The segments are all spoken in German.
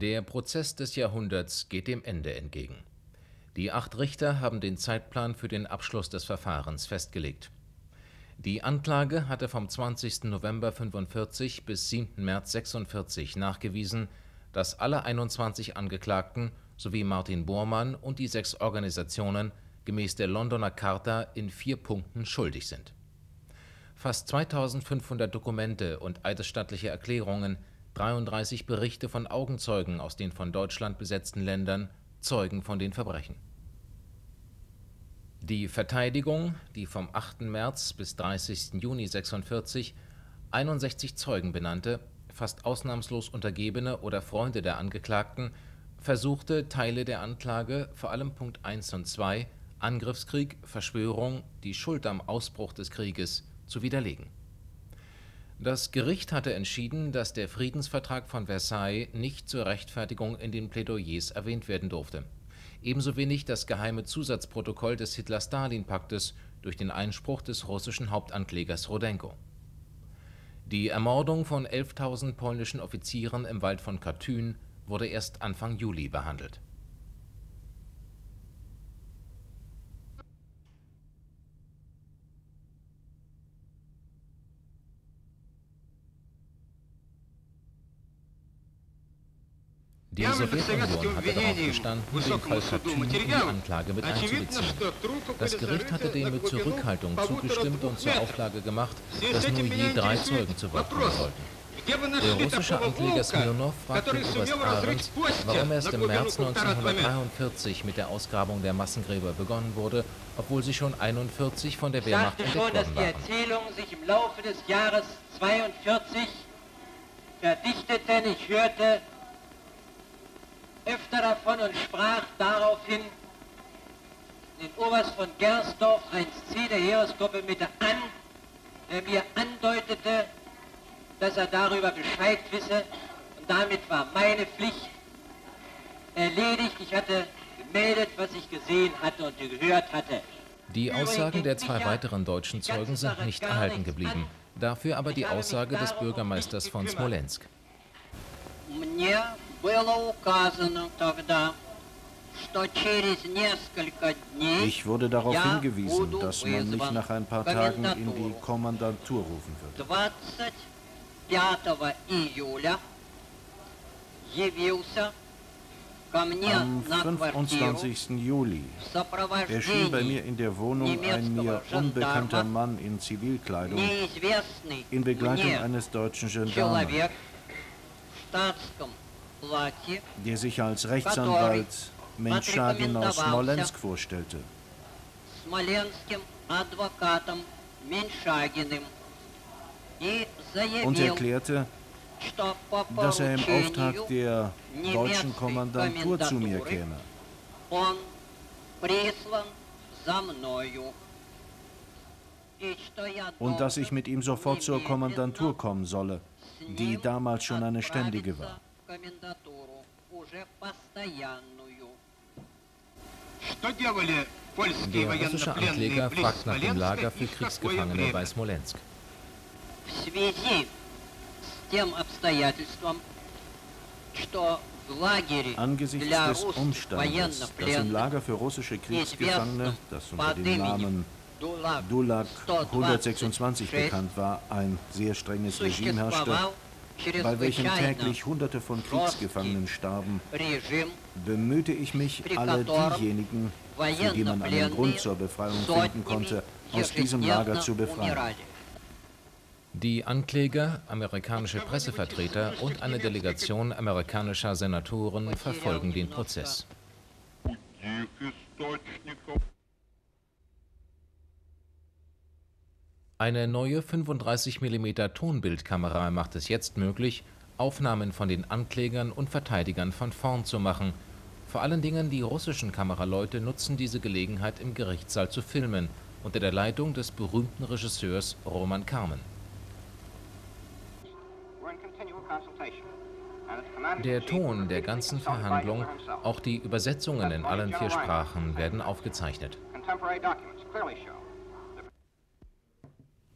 Der Prozess des Jahrhunderts geht dem Ende entgegen. Die 8 Richter haben den Zeitplan für den Abschluss des Verfahrens festgelegt. Die Anklage hatte vom 20. November 1945 bis 7. März 1946 nachgewiesen, dass alle 21 Angeklagten sowie Martin Bormann und die 6 Organisationen gemäß der Londoner Charta in 4 Punkten schuldig sind. Fast 2500 Dokumente und eidesstattliche Erklärungen, 33 Berichte von Augenzeugen aus den von Deutschland besetzten Ländern zeugen von den Verbrechen. Die Verteidigung, die vom 8. März bis 30. Juni 1946 61 Zeugen benannte, fast ausnahmslos Untergebene oder Freunde der Angeklagten, versuchte, Teile der Anklage, vor allem Punkt 1 und 2, Angriffskrieg, Verschwörung, die Schuld am Ausbruch des Krieges, zu widerlegen. Das Gericht hatte entschieden, dass der Friedensvertrag von Versailles nicht zur Rechtfertigung in den Plädoyers erwähnt werden durfte. Ebenso wenig das geheime Zusatzprotokoll des Hitler-Stalin-Paktes durch den Einspruch des russischen Hauptanklägers Rudenko. Die Ermordung von 11.000 polnischen Offizieren im Wald von Katyn wurde erst Anfang Juli behandelt. Die Sowjetunion hatte darauf bestanden, den Fall Katyn in die Anklage mit einzubeziehen. Das Gericht hatte dem mit Zurückhaltung zugestimmt und zur Auflage gemacht, dass nur je 3 Zeugen zu Wort kommen sollten. Der russische Ankläger Smirnov fragte Oberst Ahrens, warum erst im März 1943 mit der Ausgrabung der Massengräber begonnen wurde, obwohl sie schon 1941 von der Wehrmacht entdeckt worden waren. Ich dachte schon, dass die Erzählung sich im Laufe des Jahres 1942 verdichtete, ich hörte öfter davon und sprach daraufhin den Oberst von Gersdorff 1C der Heeresgruppe Mitte an, der mir andeutete, dass er darüber Bescheid wisse, und damit war meine Pflicht erledigt. Ich hatte gemeldet, was ich gesehen hatte und gehört hatte. Die Aussagen der 2 weiteren deutschen Zeugen sind nicht erhalten geblieben, dafür aber die Aussage des Bürgermeisters von Smolensk. Ich wurde darauf hingewiesen, dass man mich nach ein paar Tagen in die Kommandantur rufen würde. 25. Июля явился ко мне на квартиру. Am 25. Juli erschien bei mir in der Wohnung ein mir unbekannter Mann in Zivilkleidung in Begleitung eines deutschen Gendarmen, der sich als Rechtsanwalt Menschagin aus Smolensk vorstellte. Und erklärte, dass er im Auftrag der deutschen Kommandantur zu mir käme. Und dass ich mit ihm sofort zur Kommandantur kommen solle, die damals schon eine ständige war. Der russische Ankläger fragt nach dem Lager für Kriegsgefangene bei Smolensk. Angesichts des Umstandes, dass im Lager für russische Kriegsgefangene, das unter dem Namen DULAG 126 bekannt war, ein sehr strenges Regime herrschte, bei welchem täglich Hunderte von Kriegsgefangenen starben, bemühte ich mich, alle diejenigen, für die man einen Grund zur Befreiung finden konnte, aus diesem Lager zu befreien. Die Ankläger, amerikanische Pressevertreter und eine Delegation amerikanischer Senatoren verfolgen den Prozess. Eine neue 35 mm Tonbildkamera macht es jetzt möglich, Aufnahmen von den Anklägern und Verteidigern von vorn zu machen. Vor allen Dingen die russischen Kameraleute nutzen diese Gelegenheit, im Gerichtssaal zu filmen, unter der Leitung des berühmten Regisseurs Roman Karmen. Der Ton der ganzen Verhandlung, auch die Übersetzungen in allen 4 Sprachen, werden aufgezeichnet.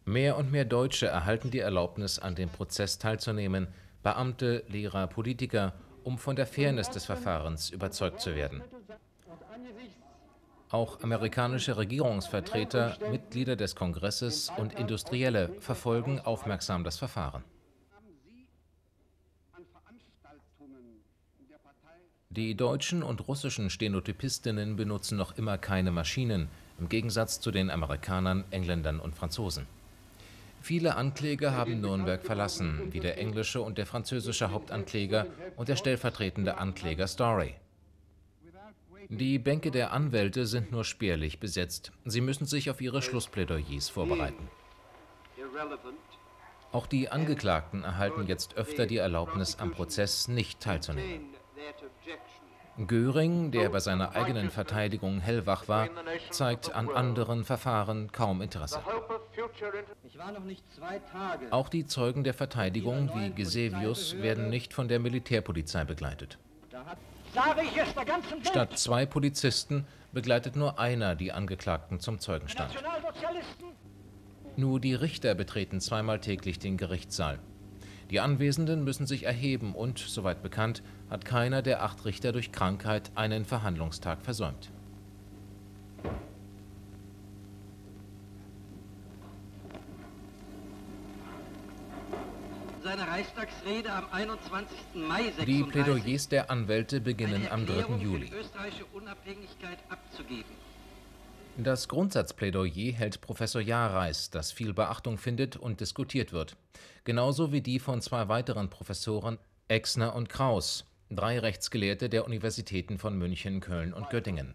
Mehr und mehr Deutsche erhalten die Erlaubnis, an dem Prozess teilzunehmen. Beamte, Lehrer, Politiker um von der Fairness des Verfahrens überzeugt zu werden. Auch amerikanische Regierungsvertreter, Mitglieder des Kongresses und Industrielle verfolgen aufmerksam das Verfahren. Die deutschen und russischen Stenotypistinnen benutzen noch immer keine Maschinen, im Gegensatz zu den Amerikanern, Engländern und Franzosen. Viele Ankläger haben Nürnberg verlassen, wie der englische und der französische Hauptankläger und der stellvertretende Ankläger Story. Die Bänke der Anwälte sind nur spärlich besetzt. Sie müssen sich auf ihre Schlussplädoyers vorbereiten. Auch die Angeklagten erhalten jetzt öfter die Erlaubnis, am Prozess nicht teilzunehmen. Göring, der bei seiner eigenen Verteidigung hellwach war, zeigt an anderen Verfahren kaum Interesse. Auch die Zeugen der Verteidigung, wie Gisevius, werden nicht von der Militärpolizei begleitet. Statt zwei Polizisten begleitet nur einer die Angeklagten zum Zeugenstand. Nur die Richter betreten zweimal täglich den Gerichtssaal. Die Anwesenden müssen sich erheben und, soweit bekannt, hat keiner der 8 Richter durch Krankheit einen Verhandlungstag versäumt. Seine Reichstagsrede am 21. Mai 1936. Die Plädoyers der Anwälte beginnen am 3. Juli. Eine Erklärung für die österreichische Unabhängigkeit abzugeben. Das Grundsatzplädoyer hält Professor Jahrreiß, das viel Beachtung findet und diskutiert wird. Genauso wie die von 2 weiteren Professoren, Exner und Kraus, 3 Rechtsgelehrte der Universitäten von München, Köln und Göttingen.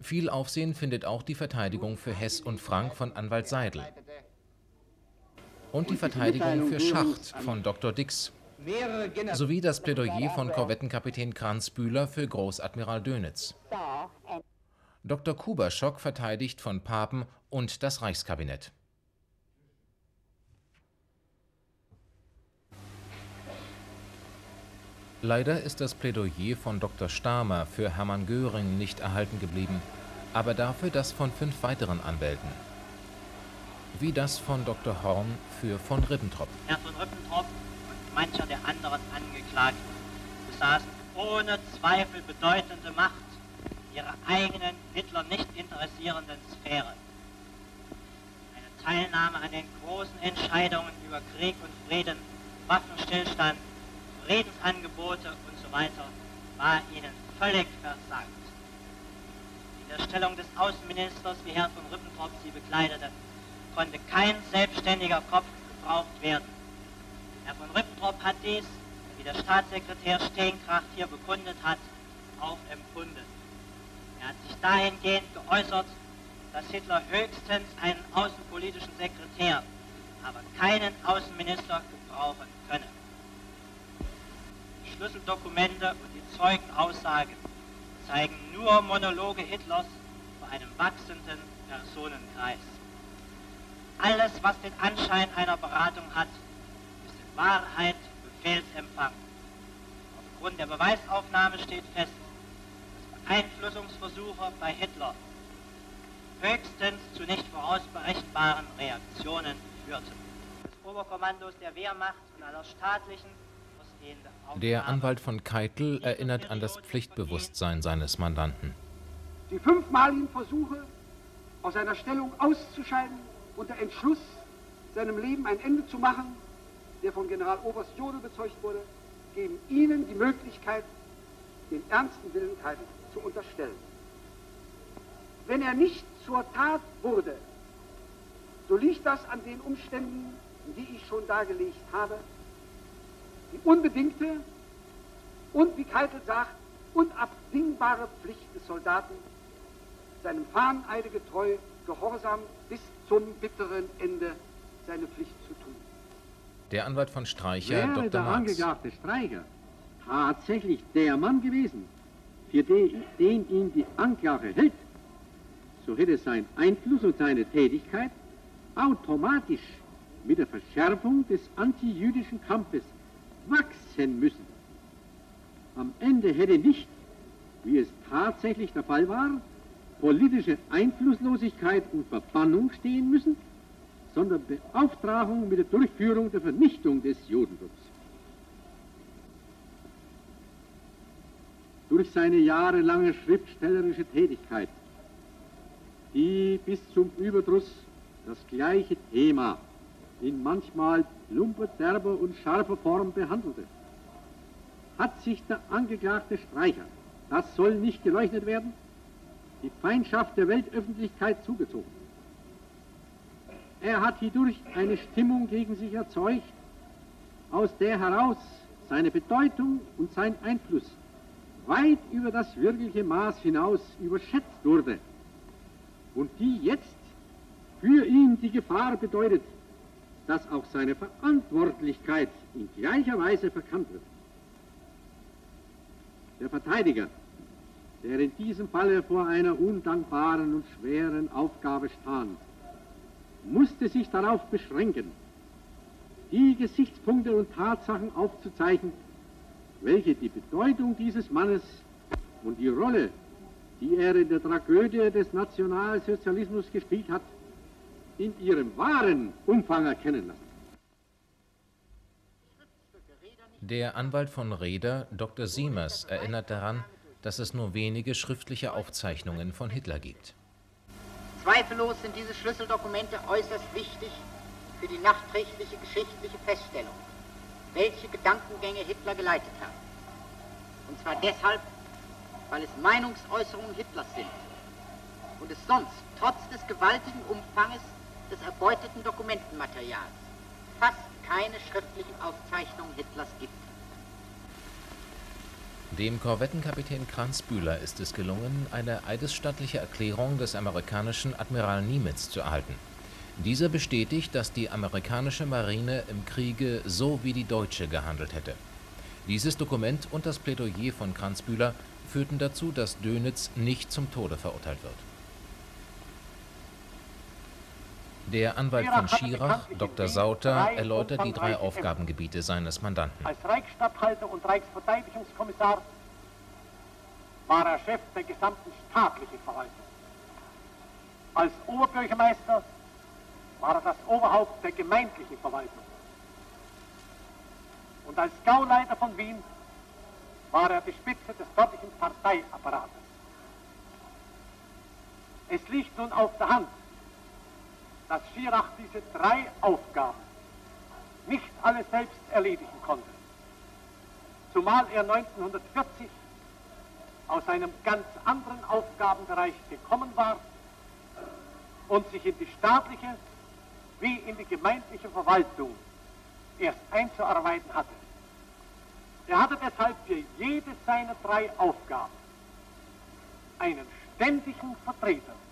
Viel Aufsehen findet auch die Verteidigung für Hess und Frank von Anwalt Seidl. Und die Verteidigung für Schacht von Dr. Dix. Sowie das Plädoyer von Korvettenkapitän Kranz-Bühler für Großadmiral Dönitz. Dr. Kubuschok verteidigt von Papen und das Reichskabinett. Leider ist das Plädoyer von Dr. Stahmer für Hermann Göring nicht erhalten geblieben, aber dafür das von 5 weiteren Anwälten. Wie das von Dr. Horn für von Ribbentrop. Herr von Ribbentrop und mancher der anderen Angeklagten besaßen ohne Zweifel bedeutende Macht ihrer eigenen, Hitler nicht interessierenden Sphäre. Eine Teilnahme an den großen Entscheidungen über Krieg und Frieden, Waffenstillstand, Friedensangebote usw. war ihnen völlig versagt. In der Stellung des Außenministers, wie Herr von Ribbentrop sie bekleidete, konnte kein selbstständiger Kopf gebraucht werden. Herr von Ribbentrop hat dies, wie der Staatssekretär Steenkracht hier bekundet hat, auch empfunden. Er hat sich dahingehend geäußert, dass Hitler höchstens einen außenpolitischen Sekretär, aber keinen Außenminister gebrauchen könne. Die Schlüsseldokumente und die Zeugenaussagen zeigen nur Monologe Hitlers bei einem wachsenden Personenkreis. Alles, was den Anschein einer Beratung hat, ist in Wahrheit Befehlsempfang. Aufgrund der Beweisaufnahme steht fest, dass Einflussungsversuche bei Hitler höchstens zu nicht vorausberechenbaren Reaktionen führten. Des Oberkommandos der Wehrmacht und aller staatlichen ausgehende Aufgaben. Der Anwalt von Keitel erinnert an das Pflichtbewusstsein seines Mandanten. Die fünfmaligen Versuche, aus einer Stellung auszuscheiden, und der Entschluss, seinem Leben ein Ende zu machen, der von Generaloberst Jodl bezeugt wurde, geben Ihnen die Möglichkeit, den ernsten Willen Keitel zu unterstellen. Wenn er nicht zur Tat wurde, so liegt das an den Umständen, die ich schon dargelegt habe, die unbedingte und, wie Keitel sagt, unabdingbare Pflicht des Soldaten, seinem Fahneneide getreu, gehorsam bis zum bitteren Ende seine Pflicht zu tun. Der Anwalt von Streicher, Dr. Marx. Der angeklagte Streicher tatsächlich der Mann gewesen, für den ihn die Anklage hält, so hätte sein Einfluss und seine Tätigkeit automatisch mit der Verschärfung des antijüdischen Kampfes wachsen müssen. Am Ende hätte nicht, wie es tatsächlich der Fall war, politische Einflusslosigkeit und Verbannung stehen müssen, sondern Beauftragung mit der Durchführung der Vernichtung des Judentums. durch seine jahrelange schriftstellerische Tätigkeit, die bis zum Überdruss das gleiche Thema in manchmal plumper, derber und scharfer Form behandelte, hat sich der angeklagte Streicher, das soll nicht geleugnet werden, die Feindschaft der Weltöffentlichkeit zugezogen. Er hat hierdurch eine Stimmung gegen sich erzeugt, aus der heraus seine Bedeutung und sein Einfluss weit über das wirkliche Maß hinaus überschätzt wurde und die jetzt für ihn die Gefahr bedeutet, dass auch seine Verantwortlichkeit in gleicher Weise verkannt wird. Der Verteidiger, der in diesem Falle vor einer undankbaren und schweren Aufgabe stand, musste sich darauf beschränken, die Gesichtspunkte und Tatsachen aufzuzeichnen, welche die Bedeutung dieses Mannes und die Rolle, die er in der Tragödie des Nationalsozialismus gespielt hat, in ihrem wahren Umfang erkennen lassen. Der Anwalt von Reder, Dr. Siemers, erinnert daran, dass es nur wenige schriftliche Aufzeichnungen von Hitler gibt. Zweifellos sind diese Schlüsseldokumente äußerst wichtig für die nachträgliche geschichtliche Feststellung, welche Gedankengänge Hitler geleitet hat. Und zwar deshalb, weil es Meinungsäußerungen Hitlers sind und es sonst trotz des gewaltigen Umfanges des erbeuteten Dokumentenmaterials fast keine schriftlichen Aufzeichnungen Hitlers gibt. Dem Korvettenkapitän Kranz-Bühler ist es gelungen, eine eidesstattliche Erklärung des amerikanischen Admiral Nimitz zu erhalten. Dieser bestätigt, dass die amerikanische Marine im Kriege so wie die deutsche gehandelt hätte. Dieses Dokument und das Plädoyer von Kranz-Bühler führten dazu, dass Dönitz nicht zum Tode verurteilt wird. Der Anwalt von Schirach, Dr. Sauter, erläutert die drei Aufgabengebiete seines Mandanten. Als Reichsstatthalter und Reichsverteidigungskommissar war er Chef der gesamten staatlichen Verwaltung. Als Oberbürgermeister war er das Oberhaupt der gemeindlichen Verwaltung. Und als Gauleiter von Wien war er die Spitze des dortigen Parteiapparates. Es liegt nun auf der Hand, dass Schirach diese drei Aufgaben nicht alle selbst erledigen konnte, zumal er 1940 aus einem ganz anderen Aufgabenbereich gekommen war und sich in die staatliche wie in die gemeindliche Verwaltung erst einzuarbeiten hatte. Er hatte deshalb für jede seiner drei Aufgaben einen ständigen Vertreter